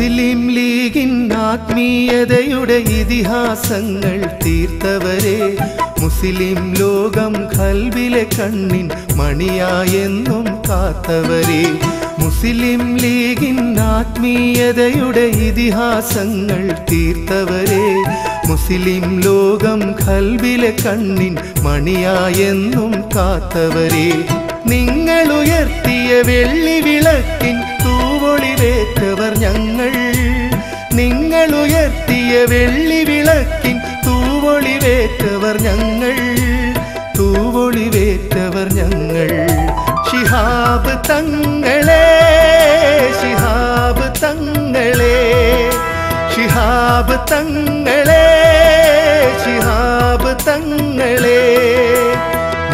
മുസ്ലിം ലീഗിൻ ആത്മീയതയുടെ ഇതിഹാസങ്ങൾ തീർത്തവരെ, മുസ്ലിം ലോകം ഖൽബിലെ കണ്ണിൻ മണിയായെന്നും കാത്തവരെ, മുസ്ലിം ലീഗിൻ ആത്മീയതയുടെ ഇതിഹാസങ്ങൾ തീർത്തവരെ, മുസ്ലിം ലോകം ഖൽബിലെ കണ്ണിൻ മണിയായെന്നും കാത്തവരെ, നിങ്ങളുയർത്തിയ വെള്ളി വിളക്കിൻ തൂവൊളിവേറ്റവർ ഞങ്ങൾ, നിങ്ങളുയർത്തിയ വെള്ളി വിളക്കിൻ തൂവൊളിവേറ്റവർ ഞങ്ങൾ, തൂവൊളിവേറ്റവർ ഞങ്ങൾ. ശിഹാബ് തങ്ങളെ, ശിഹാബ് തങ്ങളെ, ശിഹാബ് തങ്ങളെ, ശിഹാബ് തങ്ങളെ.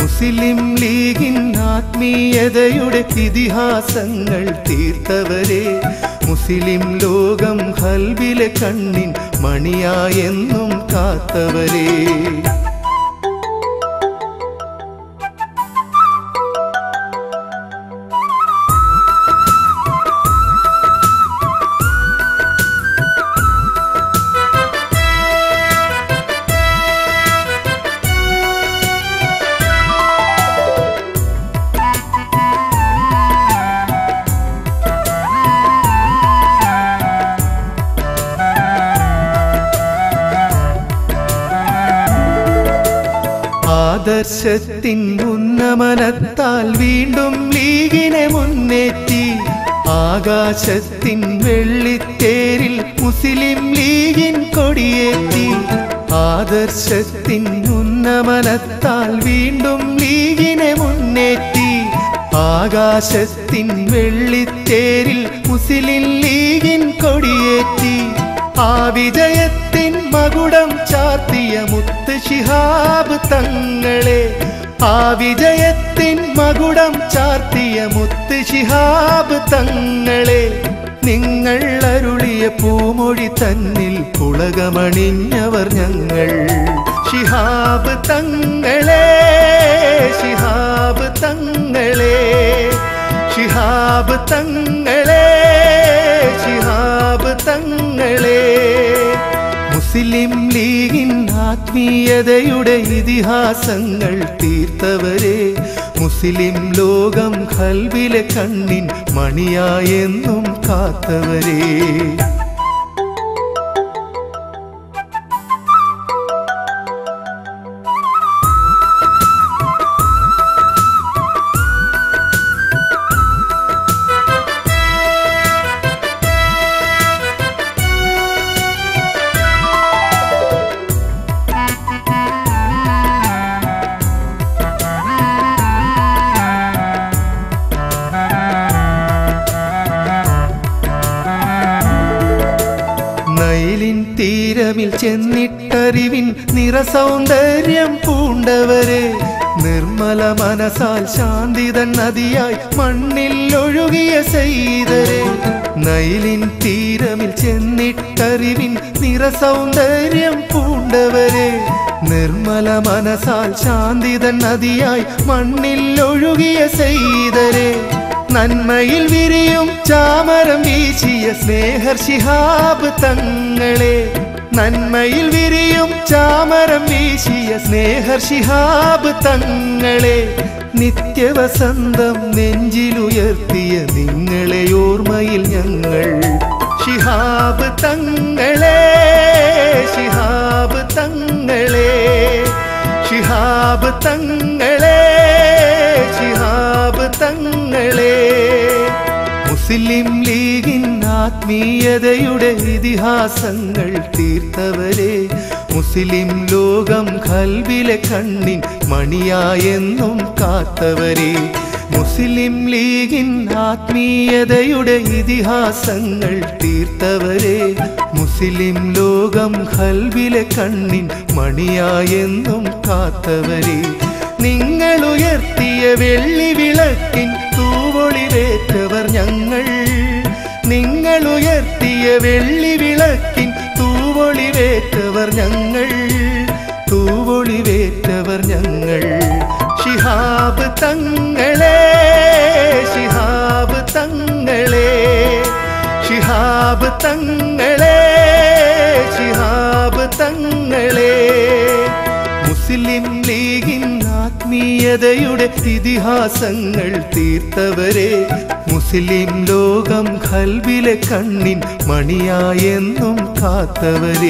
മുസ്ലിം ലീഗിൻ ആത്മീയതയുടെ ഇതിഹാസങ്ങൾ തീർത്തവരെ, മുസ്ലിം ലോകം ഖൽബിലെ കണ്ണിൻ മണിയായെന്നും കാത്തവരെ. ആദർശത്തിൻ ഉന്നമനത്താൽ വീണ്ടും ലീഗിനെ മുന്നേറ്റി, ആകാശത്തിൻ വെള്ളിത്തേരിൽ മുസ്ലിം ലീഗിൻ കൊടിയേറ്റി. ആദർശത്തിൻ ഉന്നമനത്താൽ വീണ്ടും ലീഗിനെ മുന്നേറ്റി, ആകാശത്തിൻ വെള്ളിത്തേരിൽ മുസ്ലിം ലീഗിൻ കൊടിയേറ്റി. ആ വിജയത്തിൻ മകുടം ചാർത്തിയ മുത്ത് ശിഹാബ് തങ്ങളെ, ആ വിജയത്തിൻ മകുടം ചാർത്തിയ മുത്ത് ശിഹാബ് തങ്ങളെ, നിങ്ങൾ അരുളിയ പൂമൊഴി തന്നിൽ പുളകമണിഞ്ഞവർ ഞങ്ങൾ. ശിഹാബ് തങ്ങളെ, ശിഹാബ് തങ്ങളെ, ശിഹാബ് തങ്ങളെ, ശിഹാബ് തങ്ങളെ. മുസ്ലിം ലീഗിൻ ആത്മീയതയുടെ ഇതിഹാസങ്ങൾ തീർത്തവരെ, മുസ്ലിം ലോകം ഖൽബിലെ കണ്ണിൻ മണിയായെന്നും കാത്തവരെ. തീരമിൽ ചെന്നിട്ടറിവിൻ നിറസൗന്ദര്യം പൂണ്ടവരെ, നിർമ്മല മനസാൽ ശാന്തിതൻ നദിയായി മണ്ണിൽ ഒഴുകിയ സയ്യിദരെ, നൈലിൻ തീരമിൽ ചെന്നിട്ടറിവിൻ നിറസൗന്ദര്യം പൂണ്ടവരെ, നിർമ്മല മനസാൽ ശാന്തിതൻ നദിയായി മണ്ണിൽ ഒഴുകിയ സയ്യിദരെ, നന്മയിൽ വിരിയും ചാമരം വീശിയ സ്നേഹർ ശിഹാബ് തങ്ങളെ, നന്മയിൽ വിരിയും ചാമരം വീശിയ സ്നേഹർ ശിഹാബ് തങ്ങളെ, നിത്യവസന്തം നെഞ്ചിലുയർത്തിയ നിങ്ങളെ ഓർമ്മയിൽ ഞങ്ങൾ. ശിഹാബ് തങ്ങളെ, ശിഹാബ് തങ്ങളെ, ശിഹാബ് തങ്ങളെ, ശിഹാബ് തങ്ങളെ. മുസ്ലിം ലീഗിൻ ആത്മീയതയുടെ ഇതിഹാസങ്ങൾ തീർത്തവരെ, മുസ്ലിം ലോകം ഖൽബിലെ കണ്ണിൻ മണിയായെന്നും കാത്തവരെ, മുസ്ലിം ലീഗിൻ ആത്മീയതയുടെ ഇതിഹാസങ്ങൾ തീർത്തവരെ, മുസ്ലിം ലോകം ഖൽബിലെ കണ്ണിൻ മണിയായെന്നും കാത്തവരെ, നിങ്ങളുയർത്തിയ വെള്ളി വിളക്കിൻ തൂവൊളിവേറ്റവർ ഞങ്ങൾ, നിങ്ങളുയർത്തിയ വെള്ളി വിളക്കിൻ തൂവൊളിവേറ്റവർ ഞങ്ങൾ, തൂവൊളിവേറ്റവർ ഞങ്ങൾ. ശിഹാബ് തങ്ങളെ, ശിഹാബ് തങ്ങളെ, ശിഹാബ് തങ്ങളെ. തങ്ങളെ ശിഹാബ് തങ്ങളെ മുസ്ലിം ലീഗിൻ ആത്മീയതയുടെ ഇതിഹാസങ്ങൾ തീർത്തവരെ മുസ്ലിം ലോകം ഖൽബിലെ കണ്ണിൻ മണിയായെന്നും കാത്തവരെ.